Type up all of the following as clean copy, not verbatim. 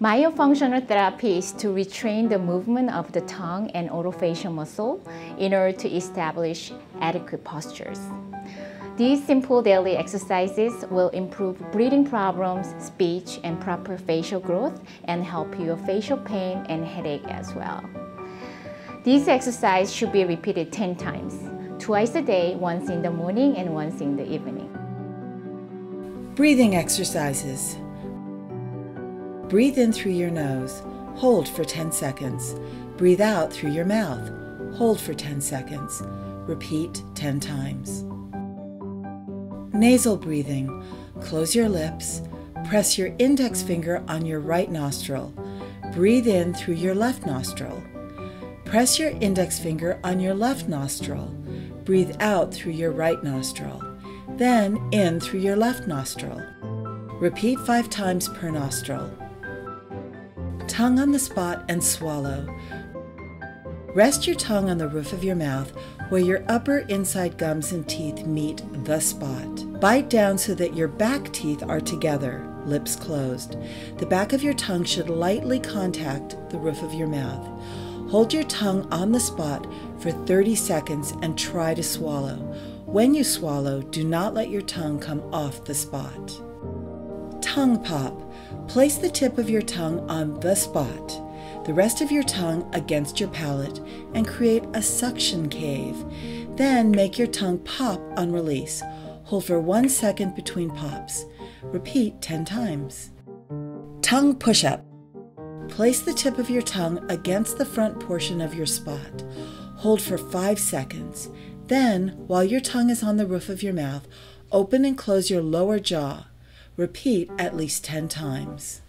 Myofunctional therapy is to retrain the movement of the tongue and orofacial muscle in order to establish adequate postures. These simple daily exercises will improve breathing problems, speech, and proper facial growth, and help your facial pain and headache as well. These exercises should be repeated 10 times, twice a day, once in the morning and once in the evening. Breathing exercises. Breathe in through your nose, hold for 10 seconds. Breathe out through your mouth, hold for 10 seconds. Repeat 10 times. Nasal breathing. Close your lips, press your index finger on your right nostril. Breathe in through your left nostril. Press your index finger on your left nostril. Breathe out through your right nostril. Then in through your left nostril. Repeat 5 times per nostril. Tongue on the spot and swallow. Rest your tongue on the roof of your mouth where your upper inside gums and teeth meet the spot. Bite down so that your back teeth are together, lips closed. The back of your tongue should lightly contact the roof of your mouth. Hold your tongue on the spot for 30 seconds and try to swallow. When you swallow, do not let your tongue come off the spot. Tongue pop. Place the tip of your tongue on the spot, the rest of your tongue against your palate, and create a suction cave. Then make your tongue pop on release. Hold for 1 second between pops. Repeat 10 times. Tongue push-up. Place the tip of your tongue against the front portion of your spot. Hold for 5 seconds. Then, while your tongue is on the roof of your mouth, open and close your lower jaw. Repeat at least 10 times.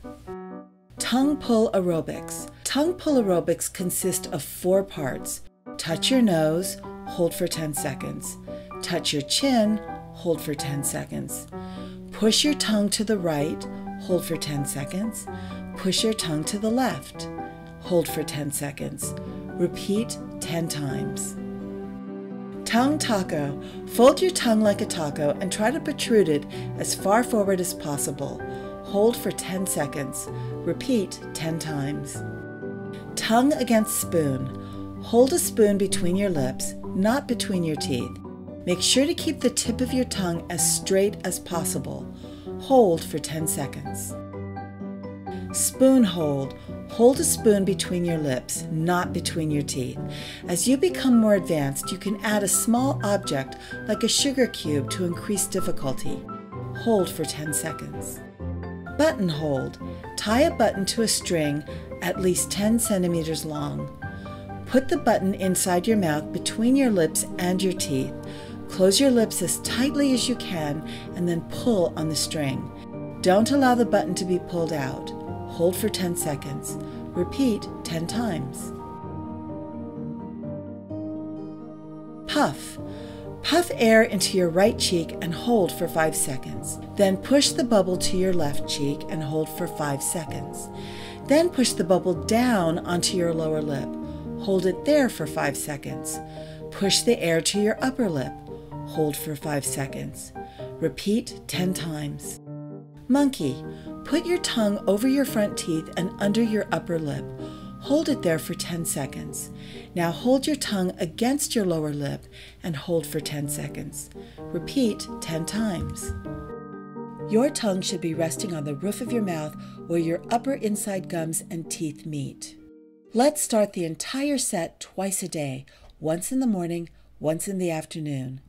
Tongue pull aerobics. Tongue pull aerobics consist of 4 parts. Touch your nose, hold for 10 seconds. Touch your chin, hold for 10 seconds. Push your tongue to the right, hold for 10 seconds. Push your tongue to the left, hold for 10 seconds. Repeat 10 times. Tongue taco. Fold your tongue like a taco and try to protrude it as far forward as possible. Hold for 10 seconds. Repeat 10 times. Tongue against spoon. Hold a spoon between your lips, not between your teeth. Make sure to keep the tip of your tongue as straight as possible. Hold for 10 seconds. Spoon hold. Hold a spoon between your lips, not between your teeth. As you become more advanced, you can add a small object like a sugar cube to increase difficulty. Hold for 10 seconds. Button hold. Tie a button to a string at least 10 centimeters long. Put the button inside your mouth between your lips and your teeth. Close your lips as tightly as you can and then pull on the string. Don't allow the button to be pulled out. Hold for 10 seconds. Repeat 10 times. Puff. Puff air into your right cheek and hold for 5 seconds. Then push the bubble to your left cheek and hold for 5 seconds. Then push the bubble down onto your lower lip. Hold it there for 5 seconds. Push the air to your upper lip. Hold for 5 seconds. Repeat 10 times. Monkey. Put your tongue over your front teeth and under your upper lip. Hold it there for 10 seconds. Now hold your tongue against your lower lip and hold for 10 seconds. Repeat 10 times. Your tongue should be resting on the roof of your mouth where your upper inside gums and teeth meet. Let's start the entire set twice a day, once in the morning, once in the afternoon.